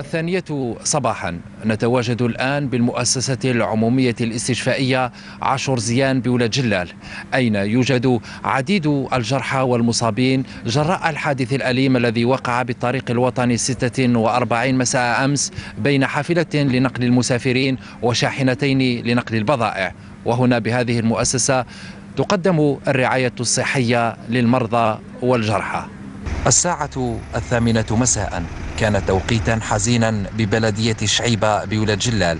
الثانية صباحا نتواجد الآن بالمؤسسة العمومية الاستشفائية عاشور زيان بولاد جلال، أين يوجد عديد الجرحى والمصابين جراء الحادث الأليم الذي وقع بالطريق الوطني 46 مساء أمس بين حافلة لنقل المسافرين وشاحنتين لنقل البضائع. وهنا بهذه المؤسسة تقدم الرعاية الصحية للمرضى والجرحى. الساعة 8 مساء كان توقيتا حزينا ببلدية الشعيبه بولاد جلال،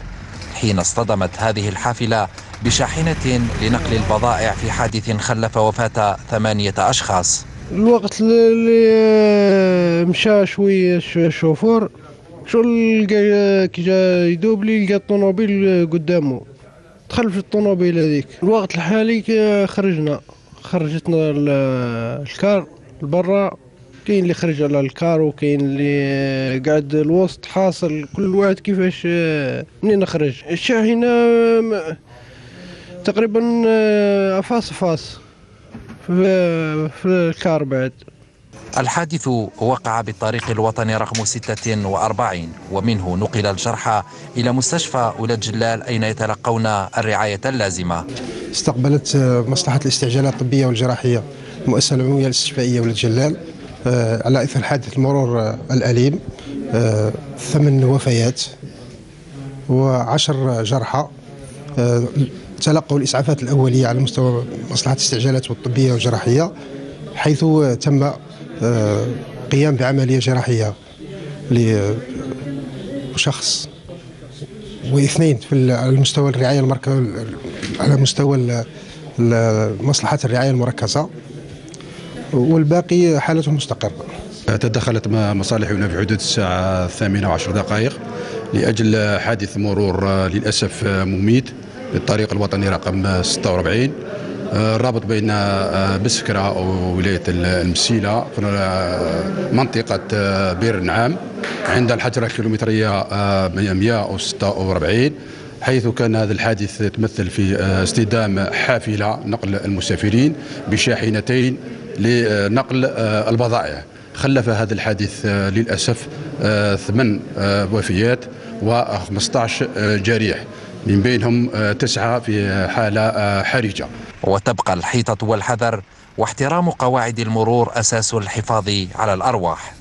حين اصطدمت هذه الحافلة بشاحنة لنقل البضائع في حادث خلف وفاة 8 أشخاص. الوقت اللي مشى شوية الشوفور كي جا يدوب لي لقى الطونوبيل قدامه، دخل في الطونوبيل هذيك. الوقت الحالي خرجتنا الكار لبرا، كاين اللي خرج على الكار وكاين اللي قاعد الوسط، حاصل كل واحد كيفاش منين خرج. الشاحنه تقريبا فاس في الكار. بعد الحادث وقع بالطريق الوطني رقم 46، ومنه نقل الجرحى إلى مستشفى أولاد جلال أين يتلقون الرعاية اللازمة. استقبلت مصلحة الاستعجالات الطبية والجراحية المؤسسة العمومية الاستشفائية أولاد جلال على إثر حادث المرور الأليم 8 وفيات و10 جرحى تلقوا الإسعافات الأولية على مستوى مصلحة الاستعجالات والطبية والجراحية، حيث تم قيام بعملية جراحية لشخص واثنين على مستوى الرعاية المركزة، على مستوى مصلحة الرعاية المركزة، والباقي حالته مستقرة. تدخلت مصالحنا في حدود الساعة 8:10 لأجل حادث مرور للأسف مميت بالطريق الوطني رقم 46 الرابط بين بسكره وولاية المسيله في منطقة بير نعام عند الحجرة الكيلومترية 146، حيث كان هذا الحادث يتمثل في اصطدام حافلة نقل المسافرين بشاحنتين لنقل البضائع. خلف هذا الحادث للأسف 8 وفيات و15 جريح، من بينهم 9 في حالة حرجة. وتبقى الحيطة والحذر واحترام قواعد المرور أساس الحفاظ على الأرواح.